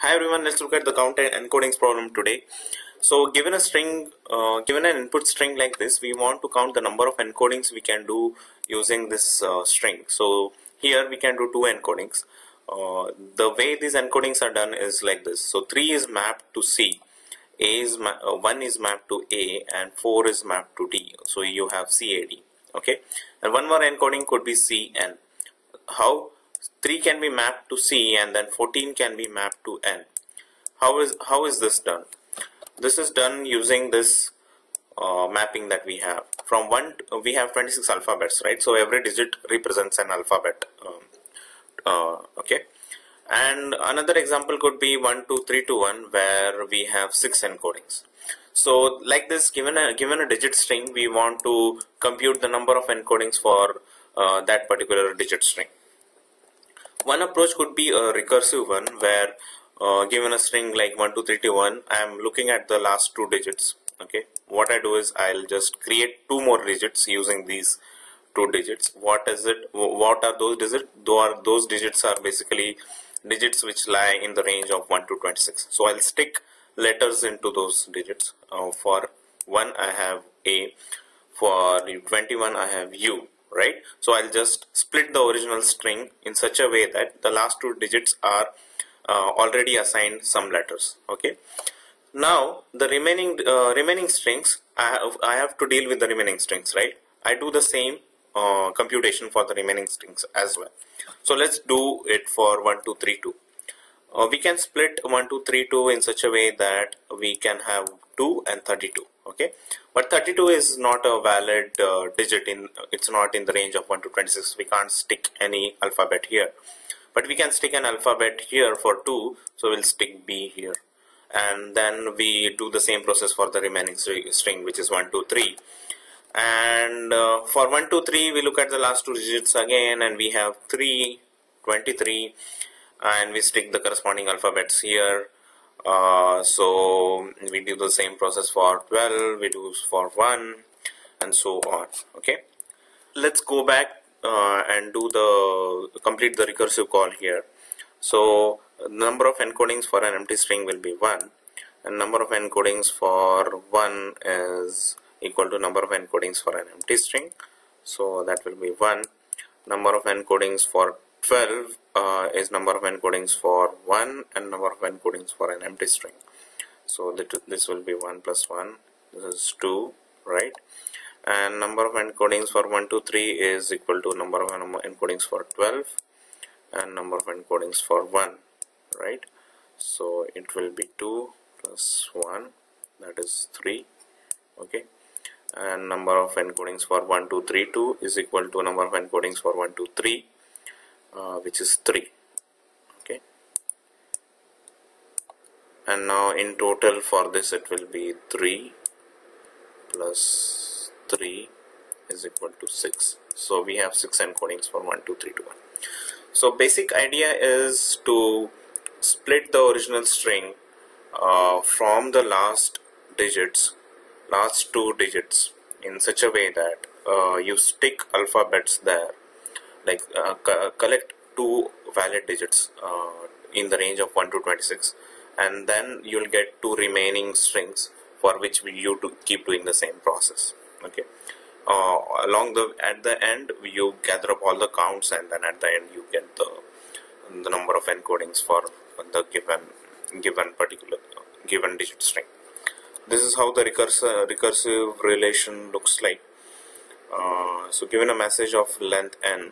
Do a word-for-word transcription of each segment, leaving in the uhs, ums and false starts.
Hi everyone, let's look at the count encodings problem today. So given a string, uh, given an input string like this, we want to count the number of encodings we can do using this uh, string. So here we can do two encodings. Uh, the way these encodings are done is like this. So three is mapped to C, A is ma uh, one is mapped to A, and four is mapped to D. So you have C A D. Okay, and one more encoding could be C N. How? three can be mapped to C and then fourteen can be mapped to N. How is how is this done? This is done using this uh, mapping that we have. From one to, we have twenty-six alphabets, right? So every digit represents an alphabet. Um, uh, okay. And another example could be one two three two one, where we have six encodings. So like this, given a given a digit string, we want to compute the number of encodings for uh, that particular digit string. One approach could be a recursive one, where uh, given a string like one two three two one, I am looking at the last two digits. Okay, what I do is I'll just create two more digits using these two digits. What is it? What are those digits? Those digits are basically digits which lie in the range of one to twenty-six. So I'll stick letters into those digits. Uh, for one, I have A. For twenty-one, I have U. Right, so I'll just split the original string in such a way that the last two digits are uh, already assigned some letters. Okay, now the remaining uh, remaining strings, I have, I have to deal with the remaining strings, right? I do the same uh, computation for the remaining strings as well. So let's do it for one two three two. Uh, we can split one two three two in such a way that we can have two and thirty-two. Okay, but thirty-two is not a valid uh, digit. In it's not in the range of one to twenty-six. We can't stick any alphabet here, but we can stick an alphabet here for two, so we'll stick B here, and then we do the same process for the remaining string, which is one two three. And uh, for one two three, we look at the last two digits again, and we have three twenty-three, and we stick the corresponding alphabets here. Uh, so we do the same process for twelve, we do for one, and so on. Okay, let's go back uh, and do the complete the recursive call here. So number of encodings for an empty string will be one, and number of encodings for one is equal to number of encodings for an empty string, so that will be one. Number of encodings for twelve uh, is number of encodings for one, and number of encodings for an empty string. So that this will be one plus one, this is two, right? And number of encodings for one two three is equal to number of encodings for twelve and number of encodings for one, right? So it will be two plus one, that is three. Okay, and number of encodings for one two three two is equal to number of encodings for one two three, Uh, which is three. Okay, and now in total for this it will be three plus three is equal to six. So we have six encodings for one two three two one. So basic idea is to split the original string uh, from the last digits, last two digits, in such a way that uh, you stick alphabets there, like uh, co collect two valid digits uh, in the range of one to twenty-six, and then you'll get two remaining strings for which you do keep doing the same process. Okay, uh, along the at the end you gather up all the counts, and then at the end you get the the number of encodings for the given given particular given digit string. This is how the recursive recursive relation looks like. Uh, so given a message of length n,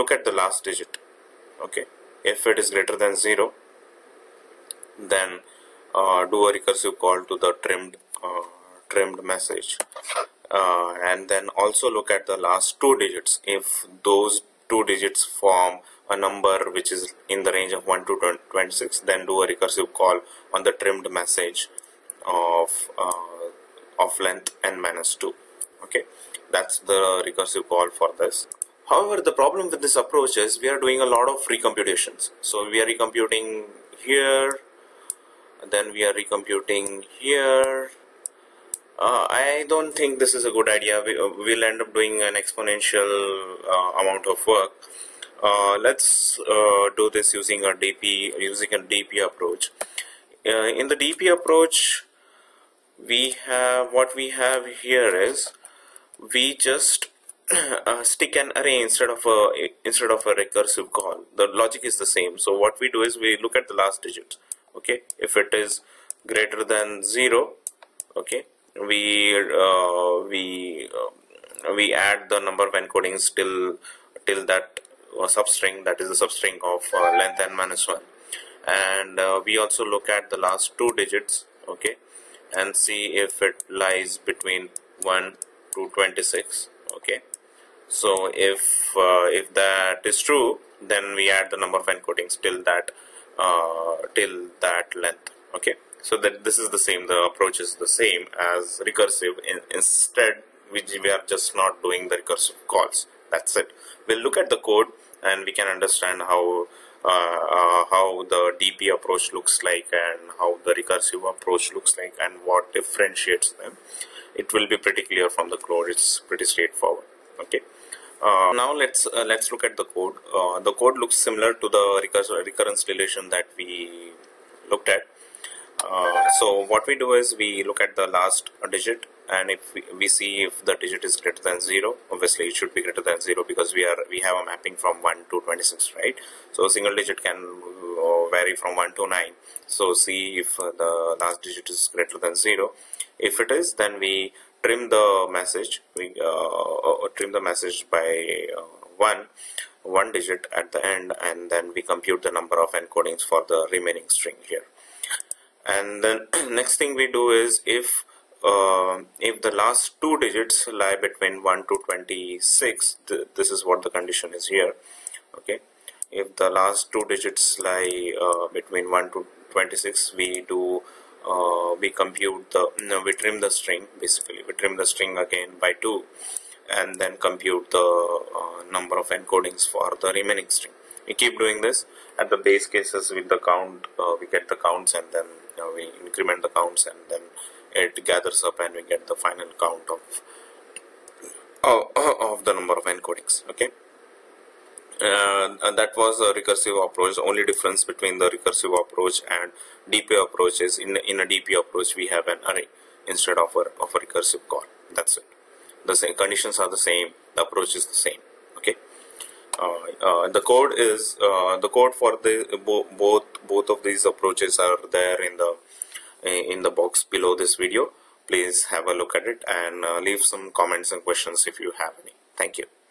look at the last digit. Okay, if it is greater than zero, then uh, do a recursive call to the trimmed uh, trimmed message, uh, and then also look at the last two digits. If those two digits form a number which is in the range of one to twenty-six, then do a recursive call on the trimmed message of uh, of length n minus two. Okay, that's the recursive call for this. However, the problem with this approach is we are doing a lot of recomputations. So we are recomputing here, then we are recomputing here. Uh, I don't think this is a good idea. We, uh, we'll end up doing an exponential uh, amount of work Uh, let's uh, do this using a D P using a D P approach. Uh, in the D P approach, we have what we have here is we just uh, stick an array instead of a instead of a recursive call. The logic is the same. So what we do is we look at the last digit. Okay, if it is greater than zero, okay, we uh, we uh, we add the number of encodings till till that uh, substring, that is the substring of uh, length n minus one, and uh, we also look at the last two digits, okay, and see if it lies between one to twenty-six. Okay, so if uh, if that is true, then we add the number of encodings till that uh, till that length. Okay, so that this is the same, the approach is the same as recursive. In, instead which we are just not doing the recursive calls. That's it. We'll look at the code and we can understand how uh, uh, how the D P approach looks like and how the recursive approach looks like and what differentiates them. It will be pretty clear from the code. It's pretty straightforward. Okay. Uh, now let's uh, let's look at the code. Uh, the code looks similar to the recursive recurrence relation that we looked at. Uh, so what we do is we look at the last digit, and if we, we see if the digit is greater than zero, obviously it should be greater than zero because we are we have a mapping from one to twenty-six, right? So a single digit can vary from one to nine. So see if the last digit is greater than zero. If it is, then we trim the message. We uh, trim the message by uh, one one digit at the end, and then we compute the number of encodings for the remaining string here. And then next thing we do is if uh, if the last two digits lie between one to twenty-six, th this is what the condition is here. Okay, if the last two digits lie uh, between one to twenty-six, we do uh, we compute the no, we trim the string basically we trim the string again by two, and then compute the uh, number of encodings for the remaining string. We keep doing this at the base cases with the count. Uh, we get the counts, and then uh, we increment the counts, and then it gathers up and we get the final count of uh, of the number of encodings. Okay, uh, and that was a recursive approach. The only difference between the recursive approach and D P approach is in in a D P approach we have an array instead of a of a recursive call. That's it. The same conditions are the same. The approach is the same. Okay. Uh, uh, the code is uh, the code for the bo both both of these approaches are there in the in the box below this video. Please have a look at it and uh, leave some comments and questions if you have any. Thank you.